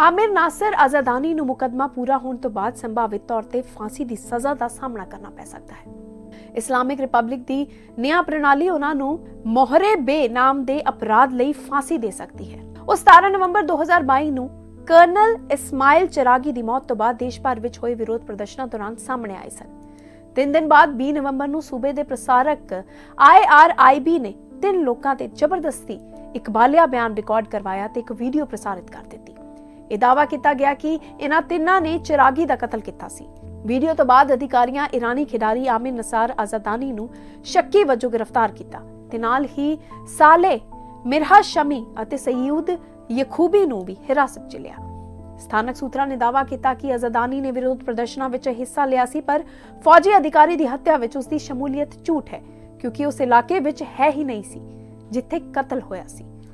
आमिर नासर आज़ादानी नूं मुकदमा पूरा होने तो बाद संभावित तौर पर फांसी की सज़ा का सामना करना पै सकता है। इस्लामिक रिपब्लिक की न्याय प्रणाली उन्होंने मोहरे बे नाम के अपराध लई फांसी दे सकती है। 17 नवंबर 2022 नूं कर्नल इस्माइल चरागी की मौत तो बाद देश भर में हुए विरोध प्रदर्शन दौरान सामने आए सन। 3 दिन बाद 20 नवंबर नूं सूबे के प्रसारक IRIB ने 3 लोगों ते जबरदस्ती इकबालिया बयान रिकॉर्ड करवाया ते एक वीडियो प्रसारित कर दिती। यह दावा किया गया कि इन्हां तिन्हां ने चरागी का कतल किया सी। वीडियो तो बाद अधिकारियां ईरानी खिडारी आमिर नसर आज़ादानी नूं शक्की वजों गिरफ्तार किया ते नाल ही साले मिरहा शमी अते सईद यखूबी नूं भी हिरासत च लिया। ਸਥਾਨਕ ਸੂਤਰਾਂ ਨੇ ਦਾਅਵਾ ਕੀਤਾ ਕਿ ਅਜ਼ਦਾਨੀ ਨੇ ਵਿਰੋਧ ਪ੍ਰਦਰਸ਼ਨਾਂ ਵਿੱਚ ਹਿੱਸਾ ਲਿਆ ਸੀ, ਪਰ ਫੌਜੀ ਅਧਿਕਾਰੀ ਦੀ ਹੱਤਿਆ ਵਿੱਚ ਉਸ ਦੀ ਸ਼ਮੂਲੀਅਤ ਝੂਠ ਹੈ, ਕਿਉਂਕਿ ਉਸ ਇਲਾਕੇ ਵਿੱਚ ਹੈ ਹੀ ਨਹੀਂ ਸੀ ਜਿੱਥੇ ਕਤਲ ਹੋਇਆ ਸੀ।